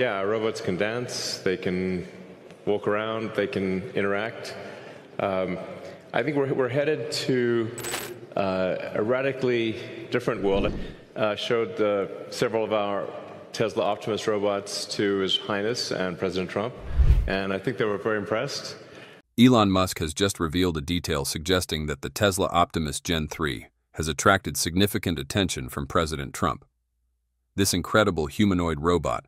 Yeah, robots can dance, they can walk around, they can interact. I think we're headed to a radically different world. Showed several of our Tesla Optimus robots to His Highness and President Trump, and I think they were very impressed. Elon Musk has just revealed a detail suggesting that the Tesla Optimus Gen 3 has attracted significant attention from President Trump. This incredible humanoid robot,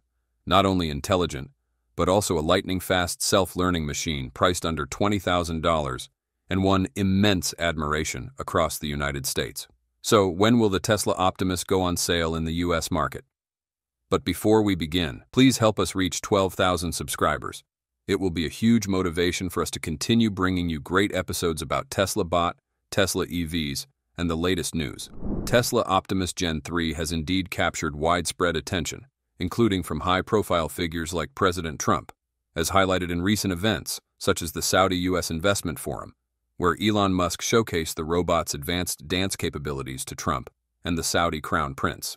not only intelligent, but also a lightning-fast self-learning machine priced under $20,000 and won immense admiration across the United States. So when will the Tesla Optimus go on sale in the U.S. market? But before we begin, please help us reach 12,000 subscribers. It will be a huge motivation for us to continue bringing you great episodes about Tesla Bot, Tesla EVs, and the latest news. Tesla Optimus Gen 3 has indeed captured widespread attention, including from high-profile figures like President Trump, as highlighted in recent events such as the Saudi U.S. Investment Forum, where Elon Musk showcased the robot's advanced dance capabilities to Trump and the Saudi Crown Prince.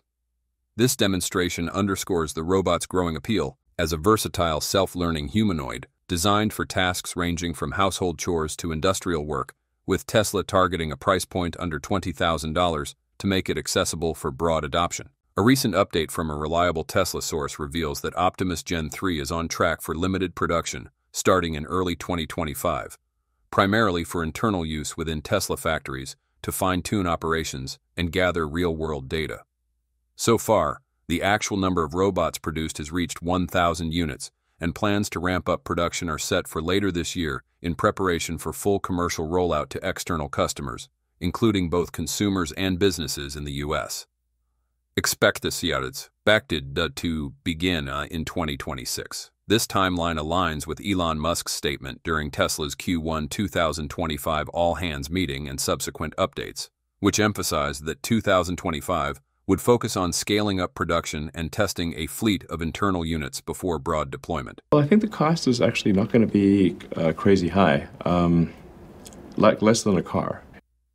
This demonstration underscores the robot's growing appeal as a versatile self-learning humanoid designed for tasks ranging from household chores to industrial work, with Tesla targeting a price point under $20,000 to make it accessible for broad adoption. A recent update from a reliable Tesla source reveals that Optimus Gen 3 is on track for limited production starting in early 2025, primarily for internal use within Tesla factories to fine-tune operations and gather real-world data. So far, the actual number of robots produced has reached 1,000 units, and plans to ramp up production are set for later this year in preparation for full commercial rollout to external customers, including both consumers and businesses in the U.S. Expect this expected to begin in 2026. This timeline aligns with Elon Musk's statement during Tesla's Q1 2025 all-hands meeting and subsequent updates, which emphasized that 2025 would focus on scaling up production and testing a fleet of internal units before broad deployment. Well, I think the cost is actually not going to be crazy high, like less than a car.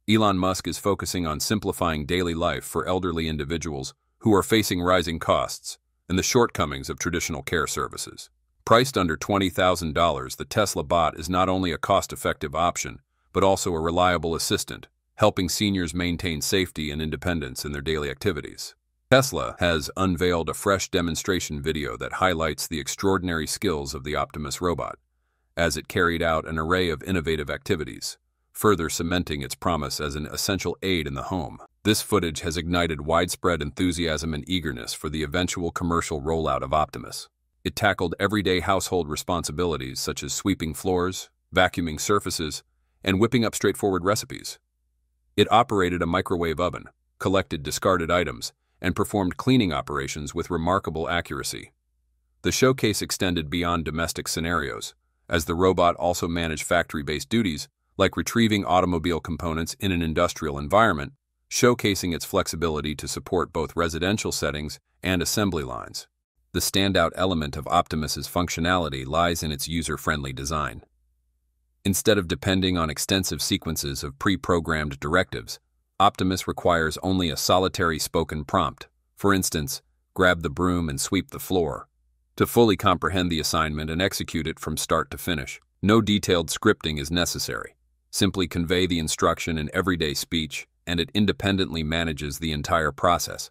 Elon Musk is focusing on simplifying daily life for elderly individuals who are facing rising costs and the shortcomings of traditional care services. Priced under $20,000, the Tesla Bot is not only a cost-effective option, but also a reliable assistant, helping seniors maintain safety and independence in their daily activities. Tesla has unveiled a fresh demonstration video that highlights the extraordinary skills of the Optimus robot, as it carried out an array of innovative activities, further cementing its promise as an essential aid in the home. This footage has ignited widespread enthusiasm and eagerness for the eventual commercial rollout of Optimus. It tackled everyday household responsibilities such as sweeping floors, vacuuming surfaces, and whipping up straightforward recipes. It operated a microwave oven, collected discarded items, and performed cleaning operations with remarkable accuracy. The showcase extended beyond domestic scenarios, as the robot also managed factory-based duties, like retrieving automobile components in an industrial environment, showcasing its flexibility to support both residential settings and assembly lines. The standout element of Optimus's functionality lies in its user-friendly design. Instead of depending on extensive sequences of pre-programmed directives, Optimus requires only a solitary spoken prompt, for instance, grab the broom and sweep the floor, to fully comprehend the assignment and execute it from start to finish. No detailed scripting is necessary. Simply convey the instruction in everyday speech, and it independently manages the entire process.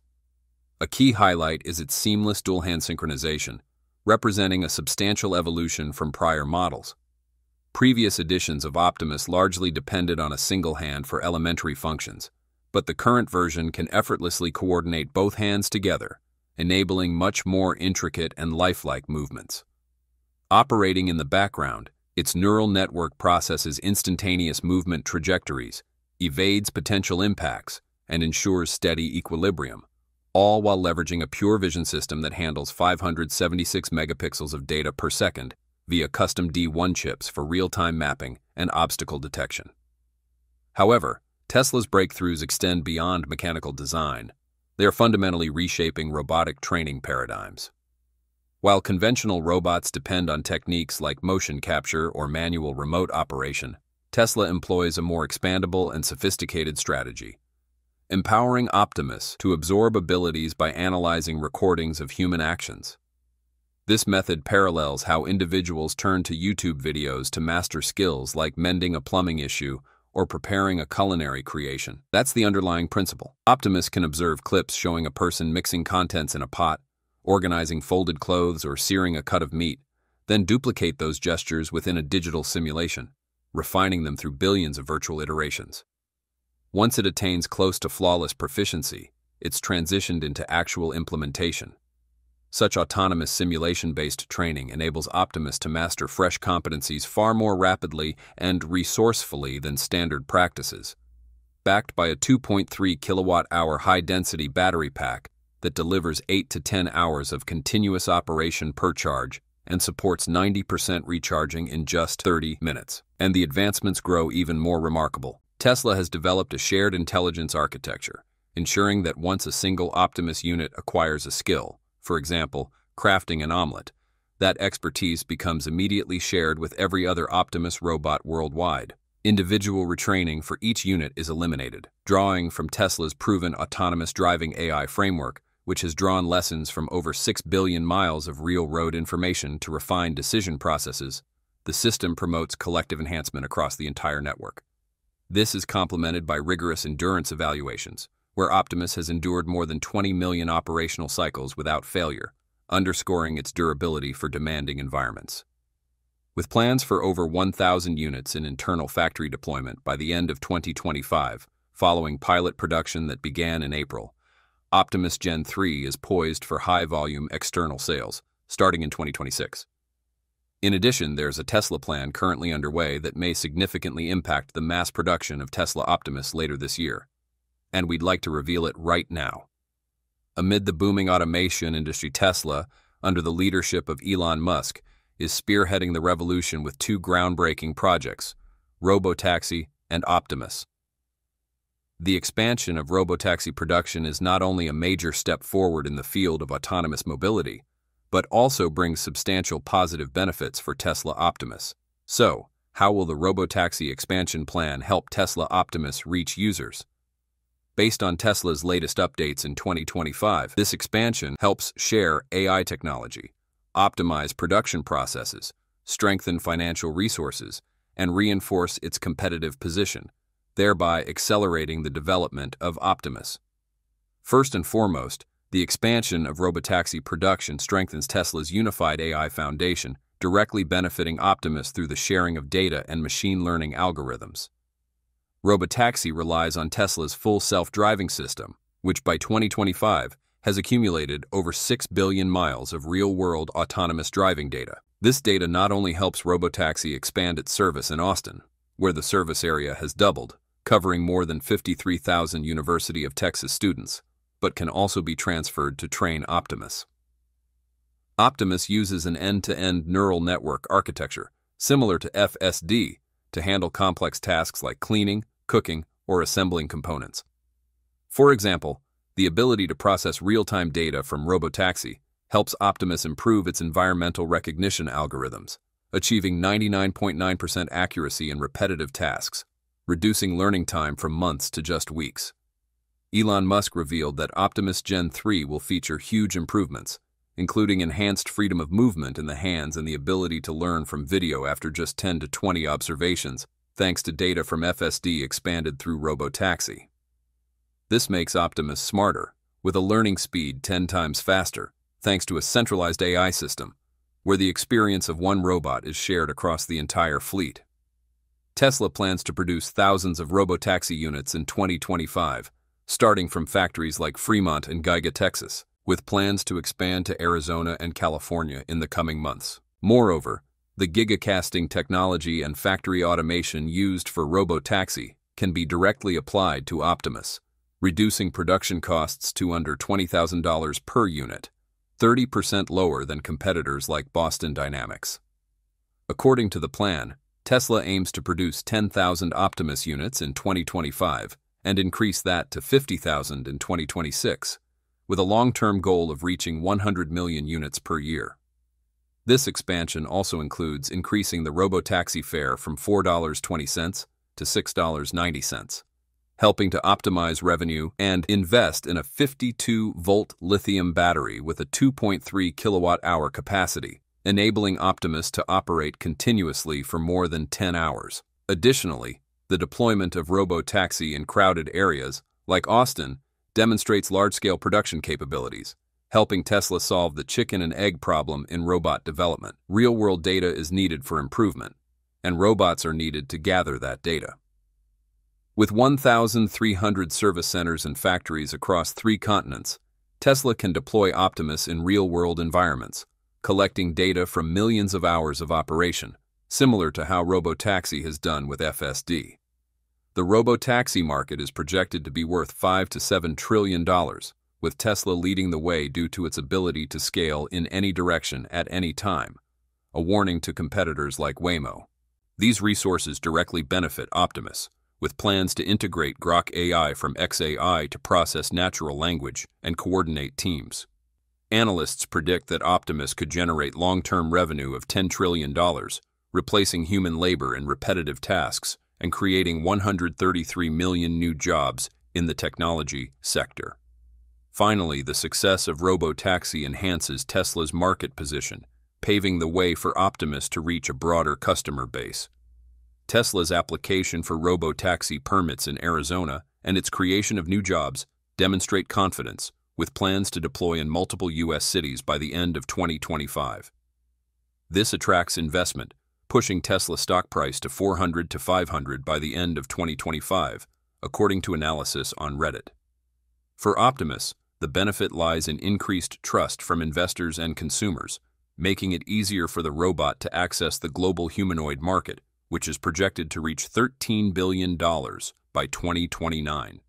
A key highlight is its seamless dual-hand synchronization, representing a substantial evolution from prior models. Previous editions of Optimus largely depended on a single hand for elementary functions, but the current version can effortlessly coordinate both hands together, enabling much more intricate and lifelike movements. Operating in the background, its neural network processes instantaneous movement trajectories, evades potential impacts, and ensures steady equilibrium, all while leveraging a pure vision system that handles 576 megapixels of data per second via custom D1 chips for real-time mapping and obstacle detection. However, Tesla's breakthroughs extend beyond mechanical design. They are fundamentally reshaping robotic training paradigms. While conventional robots depend on techniques like motion capture or manual remote operation, Tesla employs a more expandable and sophisticated strategy, empowering Optimus to absorb abilities by analyzing recordings of human actions. This method parallels how individuals turn to YouTube videos to master skills like mending a plumbing issue or preparing a culinary creation. That's the underlying principle. Optimists can observe clips showing a person mixing contents in a pot, organizing folded clothes, or searing a cut of meat, then duplicate those gestures within a digital simulation, refining them through billions of virtual iterations. Once it attains close to flawless proficiency, it's transitioned into actual implementation. Such autonomous simulation-based training enables Optimus to master fresh competencies far more rapidly and resourcefully than standard practices. Backed by a 2.3 kilowatt-hour high-density battery pack that delivers 8 to 10 hours of continuous operation per charge and supports 90% recharging in just 30 minutes. And the advancements grow even more remarkable. Tesla has developed a shared intelligence architecture, ensuring that once a single Optimus unit acquires a skill, for example, crafting an omelet, that expertise becomes immediately shared with every other Optimus robot worldwide. Individual retraining for each unit is eliminated, drawing from Tesla's proven autonomous driving AI framework, which has drawn lessons from over 6 billion miles of real road information to refine decision processes. The system promotes collective enhancement across the entire network. This is complemented by rigorous endurance evaluations, where Optimus has endured more than 20 million operational cycles without failure, underscoring its durability for demanding environments. With plans for over 1,000 units in internal factory deployment by the end of 2025, following pilot production that began in April, Optimus Gen 3 is poised for high-volume external sales, starting in 2026. In addition, there's a Tesla plan currently underway that may significantly impact the mass production of Tesla Optimus later this year, and we'd like to reveal it right now. Amid the booming automation industry, Tesla, under the leadership of Elon Musk, is spearheading the revolution with two groundbreaking projects, Robotaxi and Optimus. The expansion of Robotaxi production is not only a major step forward in the field of autonomous mobility, but also brings substantial positive benefits for Tesla Optimus. So, how will the Robotaxi expansion plan help Tesla Optimus reach users? Based on Tesla's latest updates in 2025, this expansion helps share AI technology, optimize production processes, strengthen financial resources, and reinforce its competitive position, thereby accelerating the development of Optimus. First and foremost, the expansion of Robotaxi production strengthens Tesla's unified AI foundation, directly benefiting Optimus through the sharing of data and machine learning algorithms. Robotaxi relies on Tesla's full self-driving system, which by 2025 has accumulated over 6 billion miles of real-world autonomous driving data. This data not only helps Robotaxi expand its service in Austin, where the service area has doubled, covering more than 53,000 University of Texas students, but can also be transferred to train Optimus. Optimus uses an end-to-end neural network architecture, similar to FSD, to handle complex tasks like cleaning, cooking, or assembling components. For example, the ability to process real-time data from Robotaxi helps Optimus improve its environmental recognition algorithms, achieving 99.9% accuracy in repetitive tasks, reducing learning time from months to just weeks. Elon Musk revealed that Optimus Gen 3 will feature huge improvements, including enhanced freedom of movement in the hands and the ability to learn from video after just 10 to 20 observations, thanks to data from FSD expanded through Robotaxi. This makes Optimus smarter, with a learning speed 10 times faster, thanks to a centralized AI system, where the experience of one robot is shared across the entire fleet. Tesla plans to produce thousands of Robotaxi units in 2025, starting from factories like Fremont and Giga, Texas, with plans to expand to Arizona and California in the coming months. Moreover, the gigacasting technology and factory automation used for Robotaxi can be directly applied to Optimus, reducing production costs to under $20,000 per unit, 30% lower than competitors like Boston Dynamics. According to the plan, Tesla aims to produce 10,000 Optimus units in 2025 and increase that to 50,000 in 2026, with a long-term goal of reaching 100 million units per year. This expansion also includes increasing the Robotaxi fare from $4.20 to $6.90. helping to optimize revenue and invest in a 52-volt lithium battery with a 2.3 kilowatt-hour capacity, enabling Optimus to operate continuously for more than 10 hours. Additionally, the deployment of Robotaxi in crowded areas, like Austin, demonstrates large-scale production capabilities, helping Tesla solve the chicken and egg problem in robot development. Real-world data is needed for improvement, and robots are needed to gather that data. With 1,300 service centers and factories across 3 continents, Tesla can deploy Optimus in real-world environments, collecting data from millions of hours of operation, similar to how Robotaxi has done with FSD. The Robotaxi market is projected to be worth $5 to $7 trillion, with Tesla leading the way due to its ability to scale in any direction at any time, a warning to competitors like Waymo. These resources directly benefit Optimus, with plans to integrate Grok AI from XAI to process natural language and coordinate teams. Analysts predict that Optimus could generate long-term revenue of $10 trillion, replacing human labor in repetitive tasks and creating 133 million new jobs in the technology sector. Finally, the success of Robotaxi enhances Tesla's market position, paving the way for Optimus to reach a broader customer base. Tesla's application for Robotaxi permits in Arizona and its creation of new jobs demonstrate confidence, with plans to deploy in multiple U.S. cities by the end of 2025. This attracts investment, pushing Tesla's stock price to $400 to $500 by the end of 2025, according to analysis on Reddit. For Optimus, the benefit lies in increased trust from investors and consumers, making it easier for the robot to access the global humanoid market, which is projected to reach $13 billion by 2029.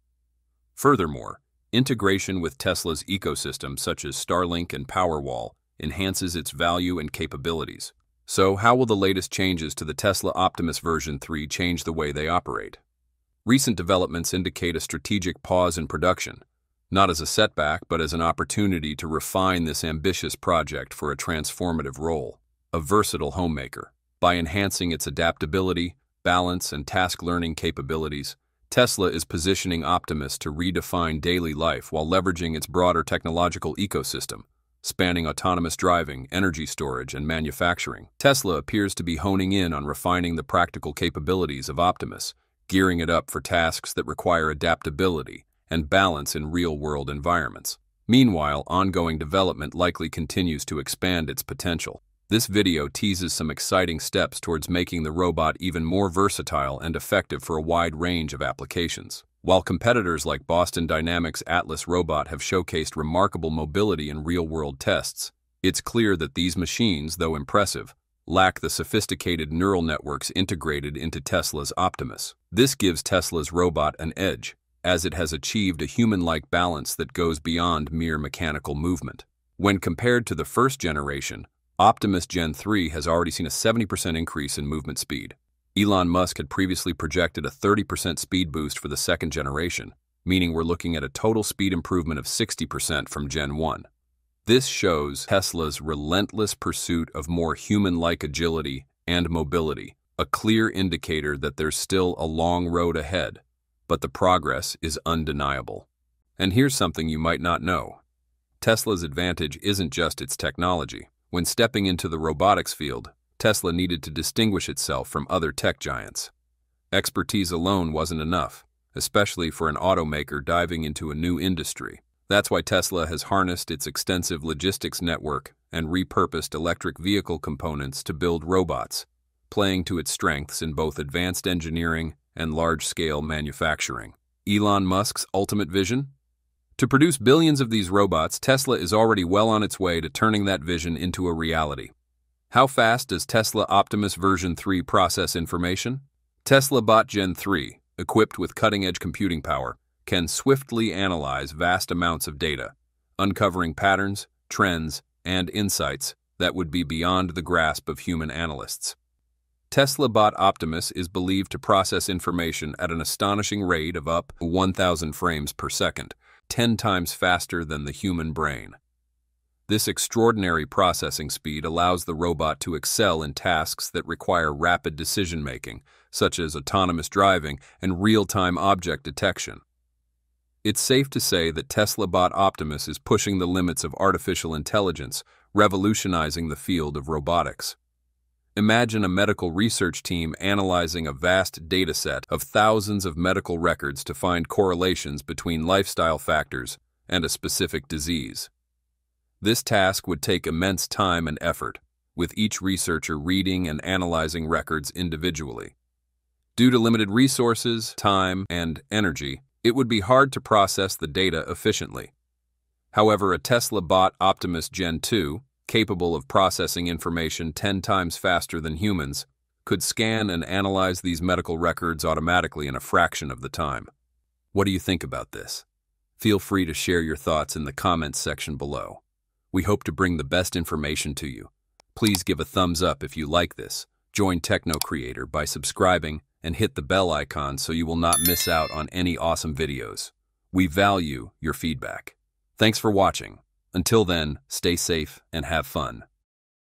Furthermore, integration with Tesla's ecosystem such as Starlink and Powerwall enhances its value and capabilities. So, how will the latest changes to the Tesla Optimus version 3 change the way they operate? Recent developments indicate a strategic pause in production, not as a setback but as an opportunity to refine this ambitious project for a transformative role, a versatile homemaker. By enhancing its adaptability, balance, and task learning capabilities, Tesla is positioning Optimus to redefine daily life while leveraging its broader technological ecosystem, spanning autonomous driving, energy storage, and manufacturing. Tesla appears to be honing in on refining the practical capabilities of Optimus, gearing it up for tasks that require adaptability and balance in real-world environments. Meanwhile, ongoing development likely continues to expand its potential. This video teases some exciting steps towards making the robot even more versatile and effective for a wide range of applications. While competitors like Boston Dynamics' Atlas robot have showcased remarkable mobility in real-world tests, it's clear that these machines, though impressive, lack the sophisticated neural networks integrated into Tesla's Optimus. This gives Tesla's robot an edge, as it has achieved a human-like balance that goes beyond mere mechanical movement. When compared to the first generation, Optimus Gen 3 has already seen a 70% increase in movement speed. Elon Musk had previously projected a 30% speed boost for the second generation, meaning we're looking at a total speed improvement of 60% from Gen 1. This shows Tesla's relentless pursuit of more human-like agility and mobility, a clear indicator that there's still a long road ahead, but the progress is undeniable. And here's something you might not know. Tesla's advantage isn't just its technology. When stepping into the robotics field, Tesla needed to distinguish itself from other tech giants. Expertise alone wasn't enough, especially for an automaker diving into a new industry. That's why Tesla has harnessed its extensive logistics network and repurposed electric vehicle components to build robots, playing to its strengths in both advanced engineering and large-scale manufacturing. Elon Musk's ultimate vision? To produce billions of these robots, Tesla is already well on its way to turning that vision into a reality. How fast does Tesla Optimus version 3 process information? Tesla Bot Gen 3, equipped with cutting-edge computing power, can swiftly analyze vast amounts of data, uncovering patterns, trends, and insights that would be beyond the grasp of human analysts. Tesla Bot Optimus is believed to process information at an astonishing rate of up to 1,000 frames per second, 10 times faster than the human brain. This extraordinary processing speed allows the robot to excel in tasks that require rapid decision-making, such as autonomous driving and real-time object detection. It's safe to say that TeslaBot Optimus is pushing the limits of artificial intelligence, revolutionizing the field of robotics. Imagine a medical research team analyzing a vast dataset of thousands of medical records to find correlations between lifestyle factors and a specific disease. This task would take immense time and effort, with each researcher reading and analyzing records individually. Due to limited resources, time, and energy, it would be hard to process the data efficiently. However, a TeslaBot Optimus Gen 2, capable of processing information 10 times faster than humans, could scan and analyze these medical records automatically in a fraction of the time. What do you think about this? Feel free to share your thoughts in the comments section below. We hope to bring the best information to you. Please give a thumbs up if you like this. Join Techno Creator by subscribing and hit the bell icon so you will not miss out on any awesome videos. We value your feedback. Thanks for watching. Until then, stay safe and have fun.